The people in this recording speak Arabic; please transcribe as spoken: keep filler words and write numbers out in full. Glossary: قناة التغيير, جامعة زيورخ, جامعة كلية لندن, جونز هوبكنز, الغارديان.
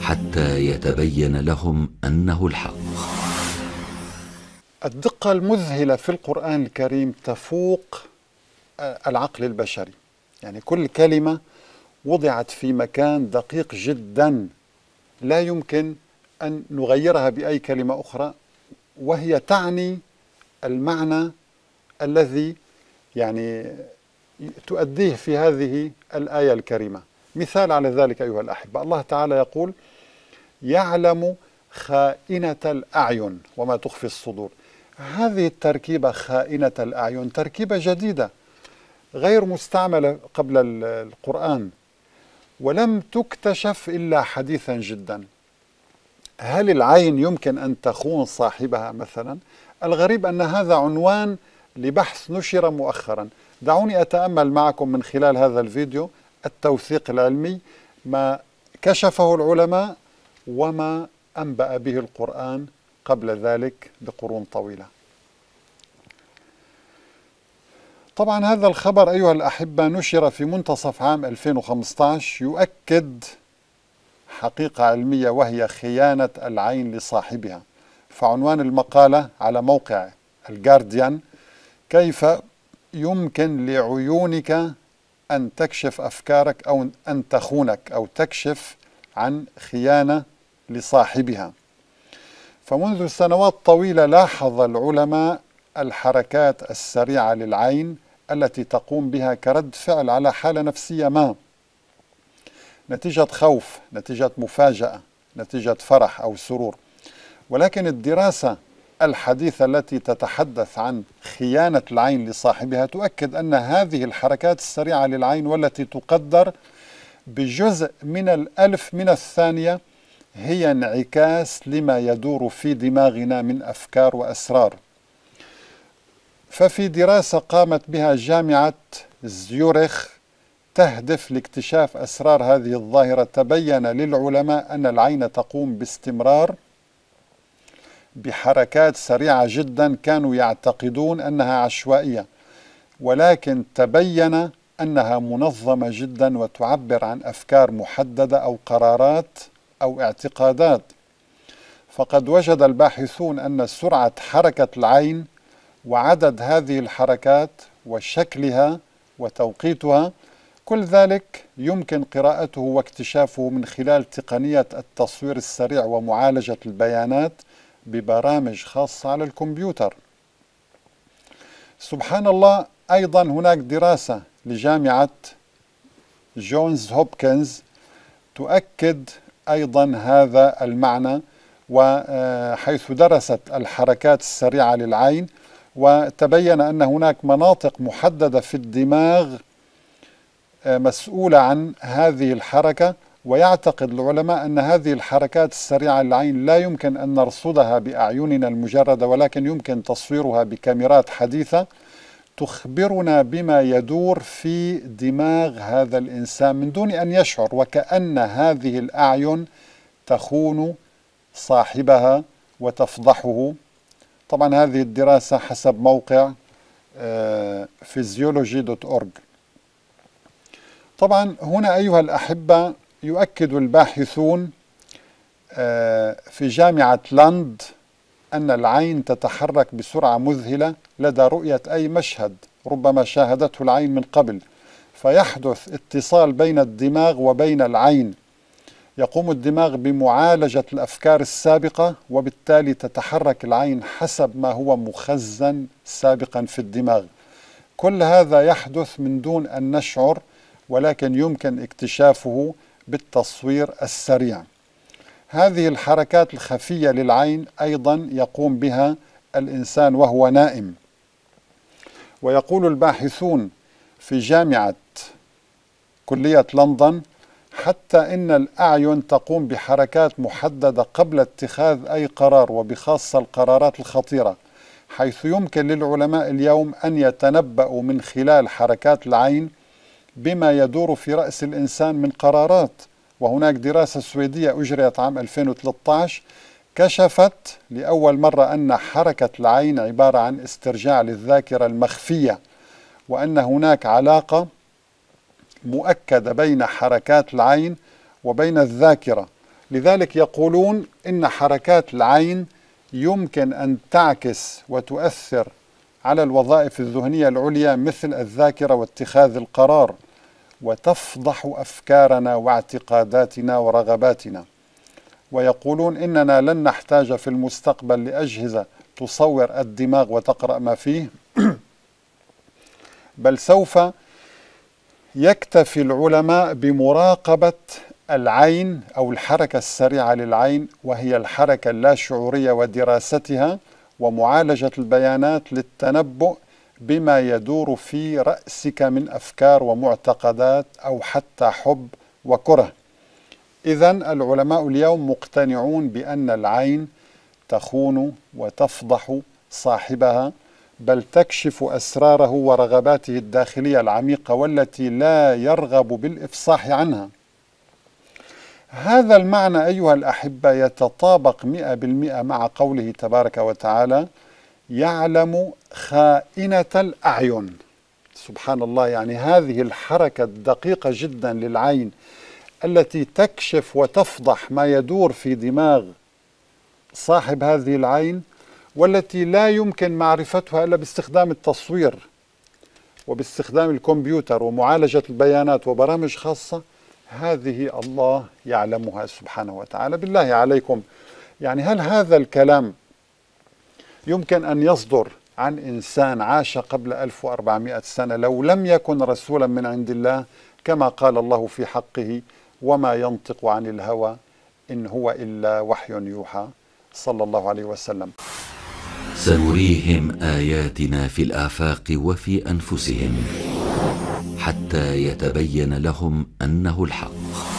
حتى يتبين لهم أنه الحق. الدقة المذهلة في القرآن الكريم تفوق العقل البشري، يعني كل كلمة وضعت في مكان دقيق جدا لا يمكن أن نغيرها بأي كلمة أخرى، وهي تعني المعنى الذي يعني تؤديه في هذه الآية الكريمة. مثال على ذلك أيها الأحبة، الله تعالى يقول: يعلم خائنة الأعين وما تخفي الصدور. هذه التركيبة خائنة الأعين تركيبة جديدة غير مستعملة قبل القرآن، ولم تكتشف إلا حديثا جدا. هل العين يمكن أن تخون صاحبها مثلا؟ الغريب أن هذا عنوان لبحث نشر مؤخرا. دعوني أتأمل معكم من خلال هذا الفيديو التوثيق العلمي، ما كشفه العلماء وما أنبأ به القرآن قبل ذلك بقرون طويلة. طبعا هذا الخبر أيها الأحبة نشر في منتصف عام ألفين وخمسة عشر، يؤكد حقيقة علمية وهي خيانة العين لصاحبها. فعنوان المقالة على موقع الغارديان: كيف يمكن لعيونك أن تكشف أفكارك أو أن تخونك أو تكشف عن خيانة لصاحبها. فمنذ سنوات طويلة لاحظ العلماء الحركات السريعة للعين التي تقوم بها كرد فعل على حالة نفسية ما، نتيجة خوف، نتيجة مفاجأة، نتيجة فرح أو سرور. ولكن الدراسة الحديثة التي تتحدث عن خيانة العين لصاحبها تؤكد أن هذه الحركات السريعة للعين والتي تقدر بجزء من الألف من الثانية هي انعكاس لما يدور في دماغنا من أفكار وأسرار. ففي دراسة قامت بها جامعة زيورخ تهدف لاكتشاف أسرار هذه الظاهرة، تبين للعلماء أن العين تقوم باستمرار بحركات سريعة جدا كانوا يعتقدون أنها عشوائية، ولكن تبين أنها منظمة جدا وتعبر عن أفكار محددة أو قرارات أو اعتقادات. فقد وجد الباحثون أن سرعة حركة العين وعدد هذه الحركات وشكلها وتوقيتها كل ذلك يمكن قراءته واكتشافه من خلال تقنية التصوير السريع ومعالجة البيانات ببرامج خاصة على الكمبيوتر. سبحان الله، أيضا هناك دراسة لجامعة جونز هوبكنز تؤكد أيضا هذا المعنى، وحيث درست الحركات السريعة للعين وتبين أن هناك مناطق محددة في الدماغ مسؤولة عن هذه الحركة. ويعتقد العلماء أن هذه الحركات السريعة للعين لا يمكن أن نرصدها بأعيننا المجردة، ولكن يمكن تصويرها بكاميرات حديثة تخبرنا بما يدور في دماغ هذا الإنسان من دون أن يشعر، وكأن هذه الأعين تخون صاحبها وتفضحه. طبعا هذه الدراسة حسب موقع فيزيولوجي دوت أورج. طبعا هنا أيها الأحبة يؤكد الباحثون في جامعة لند أن العين تتحرك بسرعة مذهلة لدى رؤية أي مشهد ربما شاهدته العين من قبل، فيحدث اتصال بين الدماغ وبين العين. يقوم الدماغ بمعالجة الأفكار السابقة، وبالتالي تتحرك العين حسب ما هو مخزن سابقا في الدماغ. كل هذا يحدث من دون أن نشعر، ولكن يمكن اكتشافه بالتصوير السريع. هذه الحركات الخفية للعين أيضا يقوم بها الإنسان وهو نائم. ويقول الباحثون في جامعة كلية لندن حتى إن الأعين تقوم بحركات محددة قبل اتخاذ أي قرار، وبخاصة القرارات الخطيرة، حيث يمكن للعلماء اليوم أن يتنبأوا من خلال حركات العين بما يدور في رأس الإنسان من قرارات. وهناك دراسة سويدية أجريت عام ألفين وثلاثة عشر كشفت لأول مرة أن حركة العين عبارة عن استرجاع للذاكرة المخفية، وأن هناك علاقة مؤكدة بين حركات العين وبين الذاكرة. لذلك يقولون إن حركات العين يمكن أن تعكس وتؤثر على الوظائف الذهنية العليا مثل الذاكرة واتخاذ القرار، وتفضح أفكارنا واعتقاداتنا ورغباتنا. ويقولون إننا لن نحتاج في المستقبل لأجهزة تصور الدماغ وتقرأ ما فيه، بل سوف يكتفي العلماء بمراقبة العين أو الحركة السريعة للعين، وهي الحركة اللاشعورية، ودراستها ومعالجة البيانات للتنبؤ بما يدور في رأسك من أفكار ومعتقدات أو حتى حب وكره. إذن العلماء اليوم مقتنعون بأن العين تخون وتفضح صاحبها، بل تكشف أسراره ورغباته الداخلية العميقة والتي لا يرغب بالإفصاح عنها. هذا المعنى أيها الأحبة يتطابق مئة بالمئة مع قوله تبارك وتعالى: يعلم خائنة الأعين. سبحان الله، يعني هذه الحركة الدقيقة جدا للعين التي تكشف وتفضح ما يدور في دماغ صاحب هذه العين، والتي لا يمكن معرفتها إلا باستخدام التصوير وباستخدام الكمبيوتر ومعالجة البيانات وبرامج خاصة، هذه الله يعلمها سبحانه وتعالى. بالله عليكم، يعني هل هذا الكلام يمكن أن يصدر عن إنسان عاش قبل ألف وأربعمئة سنة لو لم يكن رسولا من عند الله، كما قال الله في حقه: وما ينطق عن الهوى إن هو إلا وحي يوحى، صلى الله عليه وسلم. سنريهم آياتنا في الآفاق وفي أنفسهم حتى يتبين لهم أنه الحق.